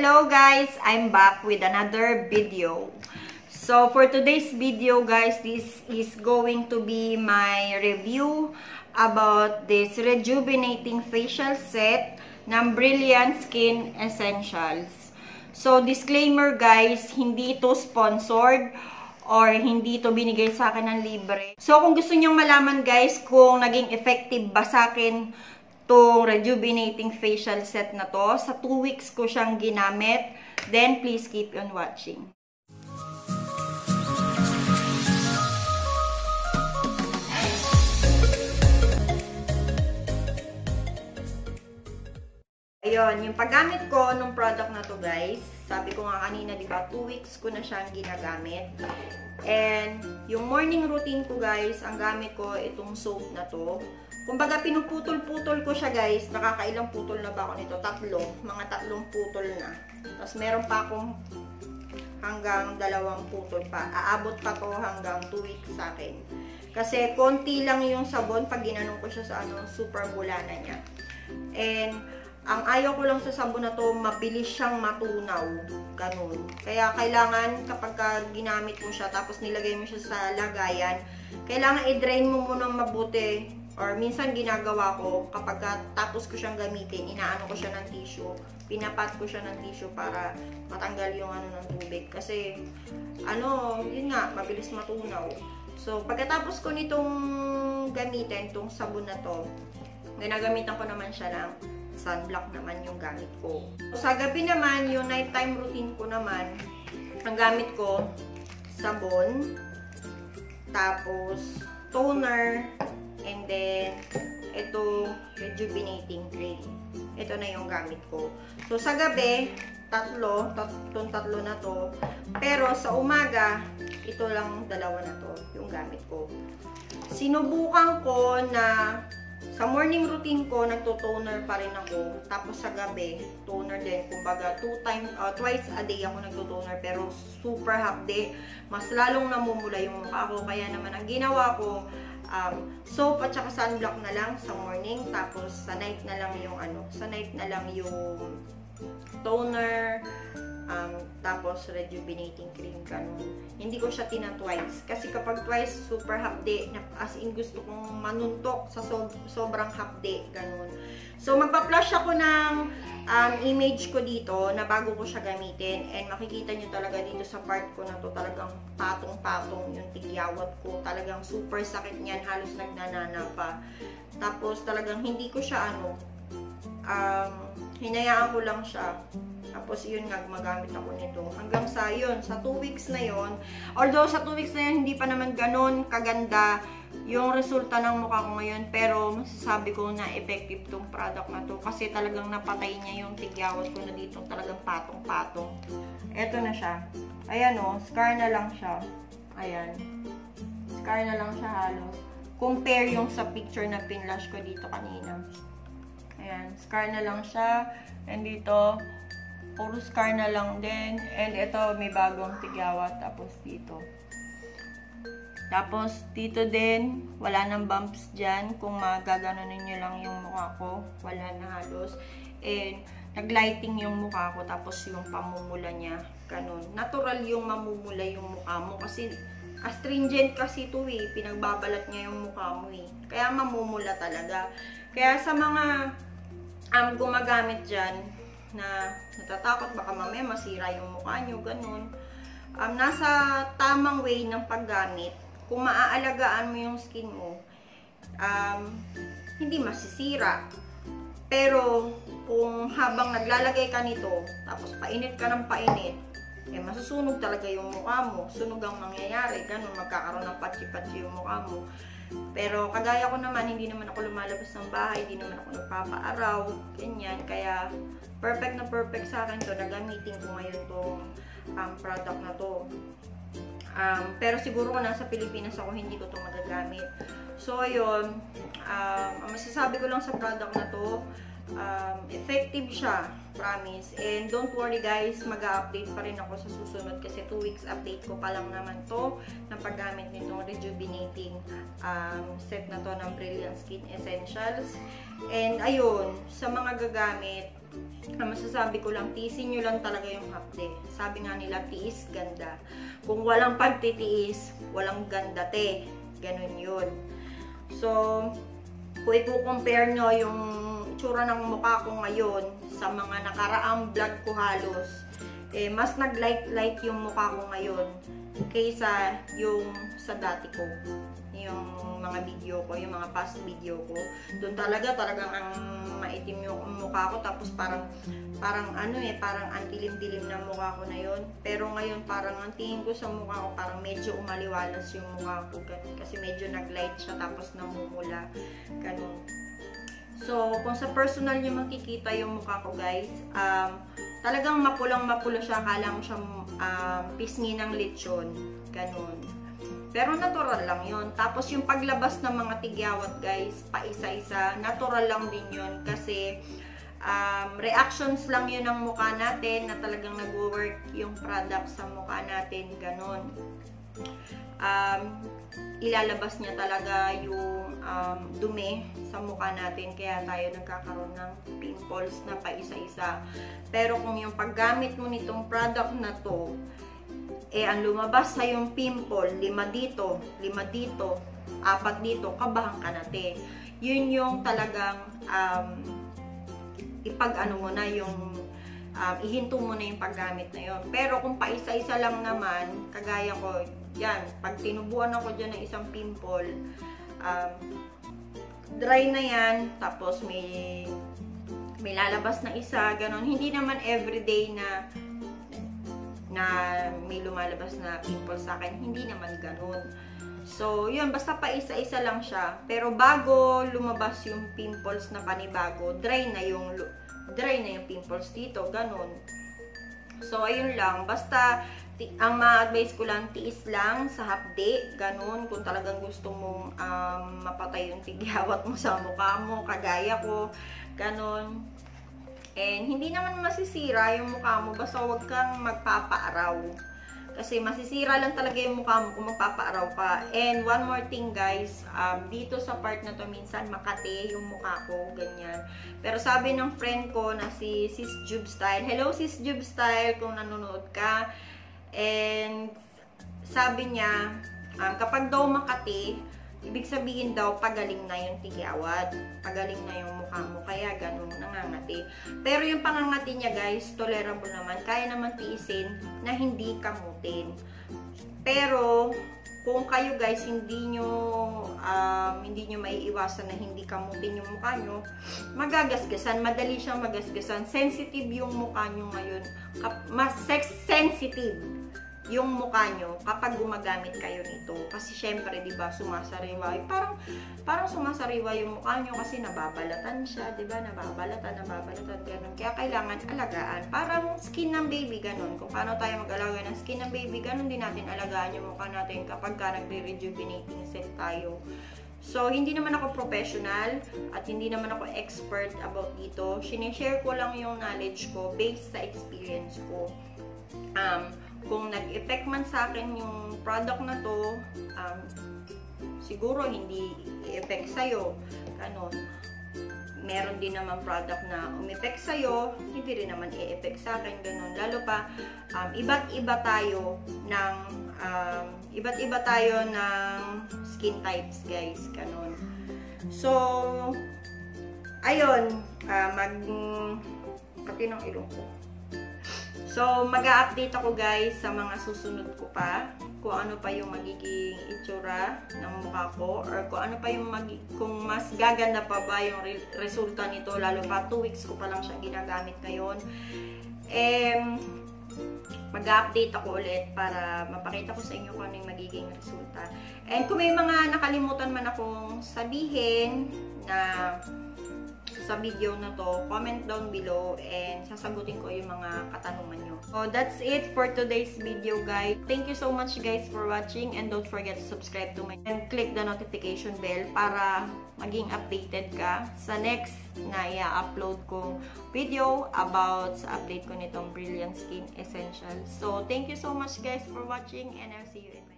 Hello guys, I'm back with another video. So for today's video guys, this is going to be my review about this rejuvenating facial set ng Brilliant Skin Essentials. So disclaimer guys, hindi ito sponsored or hindi ito binigay sa akin ng libre. So kung gusto niyong malaman guys kung naging effective ba sa akin itong rejuvenating facial set na to, sa 2 weeks ko siyang ginamit. Then, please keep on watching. Ayun, yung paggamit ko ng product na to guys, sabi ko nga kanina, diba, 2 weeks ko na siyang ginagamit. And, yung morning routine ko guys, ang gamit ko itong soap na to. Kumbaga, pinuputol-putol ko siya guys. Nakakailang putol na ba ako nito? Tatlo. Mga tatlong putol na. Tapos, meron pa akong hanggang 2 putol pa. Aabot pa to hanggang 2 weeks sa akin. Kasi, konti lang yung sabon pag ginanong ko siya sa ano, super bulana niya. And, ang ayaw ko lang sa sabon na to, mabilis siyang matunaw. Ganun. Kaya, kailangan kapag ginamit mo siya, tapos nilagay mo siya sa lagayan, kailangan i-drain mo munang mabuti. Or minsan ginagawa ko, kapag tapos ko siyang gamitin, inaano ko siya ng tissue, pinapat ko siya ng tissue para matanggal yung ano ng tubig. Kasi, ano, yun nga, mabilis matunaw. So, pagkatapos ko nitong gamitin, itong sabon na to, ginagamitan ko naman siya ng sunblock naman yung gamit ko. So, sa gabi naman, yung nighttime routine ko naman, ang gamit ko, sabon, tapos toner, and then, ito, rejuvenating cream. Ito na yung gamit ko. So, sa gabi, tatlo na to. Pero, sa umaga, ito lang 2 na to, yung gamit ko. Sinubukan ko na, sa morning routine ko, nagto-toner pa rin ako. Tapos, sa gabi, toner din. Kumbaga, twice a day ako nagto-toner. Pero, super half day. Mas lalong namumula yung mukha ko. Kaya naman, ang ginawa ko, soap at saka sunblock na lang sa morning, tapos sa night na lang yung ano, sa night na lang yung toner, tapos rejuvenating cream, ganun. Hindi ko siya tina-twice, kasi kapag twice, super hapde, as in gusto kong manuntok sa sobrang hapde, ganun. So, magpa-flush ako ng image ko dito na bago ko siya gamitin. And makikita nyo talaga dito sa part ko na to, talagang patong-patong yung tigyawat ko. Talagang super sakit niyan, halos nagnanana pa. Tapos talagang hindi ko siya ano, hinayaan ko lang siya. Tapos yun nga, magamit ako nito. Hanggang sa yun, sa 2 weeks na yun. Although sa 2 weeks na yun, hindi pa naman ganun kaganda yung resulta ng mukha ko ngayon, pero masasabi ko na effective tong product na to kasi talagang napatay niya yung tigyawat ko na dito, talagang patong-patong. Eto na siya. Ayan o, scar na lang siya. Ayan. Scar na lang siya halos. Compare yung sa picture na pinlash ko dito kanina. Ayan, scar na lang siya. And dito, puro scar na lang din. And eto, may bagong tigyawat. Tapos dito. Tapos, dito din, wala nang bumps dyan. Kung magaganonin nyo lang yung mukha ko, wala na halos. And, naglighting yung mukha ko, tapos yung pamumula niya, ganun. Natural yung mamumula yung mukha mo. Kasi, astringent kasi ito eh. Pinagbabalat niya yung mukha mo eh. Kaya, mamumula talaga. Kaya, sa mga gumagamit dyan, na natatakot, baka mamaya masira yung mukha nyo, ganun. Nasa tamang way ng paggamit, kung maaalagaan mo yung skin mo, hindi masisira. Pero, kung habang naglalagay ka nito, tapos painit ka ng painit, eh, masusunog talaga yung mukha mo. Sunog ang nangyayari. Ganun, magkakaroon ng patsi-patsi yung mukha mo. Pero, kagaya ko naman, hindi naman ako lumalabas ng bahay, hindi naman ako nagpapaaraw, ganyan. Kaya, perfect na perfect sa akin to. Nagamitin ko ngayon itong product na to. Pero siguro kung nasa Pilipinas ako, hindi ko ito magagamit. So, yun. Ang masasabi ko lang sa product na to, effective siya. Promise. And don't worry guys, mag-update pa rin ako sa susunod kasi 2 weeks update ko pa lang naman to ng paggamit nitong rejuvenating set na to ng Brilliant Skin Essentials. And ayun, sa mga gagamit, Ang masasabi ko lang, tiisin nyo lang talaga yung hapde. Sabi nga nila, tiis, ganda. Kung walang pagtitiis, walang ganda, te. Ganun yun. So, kung i-compare nyo yung tsura ng mukha ko ngayon sa mga nakaraang vlog ko halos, eh, mas nag-light-light yung mukha ko ngayon kaysa yung sa dati ko. Yung mga video ko, yung mga past video ko. Doon talagang ang maitim yung mukha ko. Tapos parang ano eh, parang ang dilim-dilim na mukha ko na yun. Pero ngayon parang ang tingin ko sa mukha ko, parang medyo umaliwalas yung mukha ko. Ganun. Kasi medyo nag-light siya tapos namumula. Ganun. So, kung sa personal nyo makikita yung mukha ko guys, talagang mapulang-mapulo siya. Akala mo siyang pisngi ng lechon. Ganun. Pero natural lang yun. Tapos yung paglabas ng mga tigyawat guys, paisa-isa, natural lang din yun. Kasi reactions lang yun ng mukha natin na talagang nag-work yung product sa mukha natin. Ganon. Ilalabas niya talaga yung dumi sa mukha natin. Kaya tayo nagkakaroon ng pimples na paisa-isa. Pero kung yung paggamit mo nitong product na to, eh, ang lumabas sa yung pimple, 5 dito, 5 dito, 4 dito, kabahan ka na, te. Yun yung talagang ipag-ano mo na yung, ihinto mo na yung paggamit na yun. Pero kung paisa-isa lang naman, kagaya ko, yan, pag tinubuan ako dyan ng isang pimple, dry na yan, tapos may lalabas na isa, ganun. Hindi naman everyday na may lumalabas na pimple sa akin. Hindi naman ganun. So, yun. Basta pa isa-isa lang siya. Pero bago lumabas yung pimples na panibago, dry na yung pimples dito. Ganun. So, ayun lang. Basta, ang ma-advise ko lang, tiis lang sa hapde. Ganun. Kung talagang gusto mong mapatay yung tigyawat mo sa mukha mo, kagaya ko. Ganun. And hindi naman masisira yung mukha mo, basta huwag kang magpapaaraw. Kasi masisira lang talaga yung mukha mo kung magpapaaraw pa. And one more thing guys, dito sa part na to minsan makati yung mukha ko, ganyan. Pero sabi ng friend ko na si Sis Jube Style, hello Sis Jube Style kung nanonood ka. And sabi niya, kapag daw makati, ibig sabihin daw, pagaling na yung tigyawat. Pagaling na yung mukha mo. Kaya ganun, nangangati. Pero yung pangangati niya guys, tolerable naman. Kaya naman tiisin na hindi kamutin. Pero, kung kayo guys, hindi nyo may iwasan na hindi kamutin yung mukha nyo, magagasgasan. Madali siyang magasgasan. Sensitive yung mukha nyo ngayon. Mas sex-sensitive yung mukha nyo kapag gumagamit kayo nito. Kasi syempre, diba, sumasariwa. Parang sumasariwa yung mukha nyo kasi nababalatan siya, diba? Nababalatan, ganun. Kaya kailangan alagaan. Parang skin ng baby, ganun. Kung paano tayo mag-alaga ng skin ng baby, ganun din natin alagaan yung mukha natin kapag ka nagre-rejuvenating set tayo. So, hindi naman ako professional at hindi naman ako expert about dito. Sinishare ko lang yung knowledge ko based sa experience ko. Kung nag-effect man sa akin yung product na to, siguro hindi i-effect sa'yo. Ganun. Meron din naman product na umeffect sa'yo, hindi rin naman i-effect sa akin. Ganun. Lalo pa, iba't iba tayo ng skin types, guys. Ganun. So, ayun. Katinong ilong ko. So, mag-a-update ako guys sa mga susunod ko pa, kung ano pa yung magiging itsura ng mukha ko, or kung ano pa yung kung mas gaganda pa ba yung resulta nito, lalo pa 2 weeks ko pa lang siyang ginagamit ngayon. Mag-update ako ulit para mapakita ko sa inyo kung ano yung magiging resulta. And kung may mga nakalimutan man akong sabihin na sa video na to, comment down below and sasagutin ko yung mga katanungan nyo. So, that's it for today's video, guys. Thank you so much, guys, for watching and don't forget to subscribe to my channel and click the notification bell para maging updated ka sa next na i-upload kong video about sa update ko nitong Brilliant Skin Essentials. So, thank you so much, guys, for watching and I'll see you in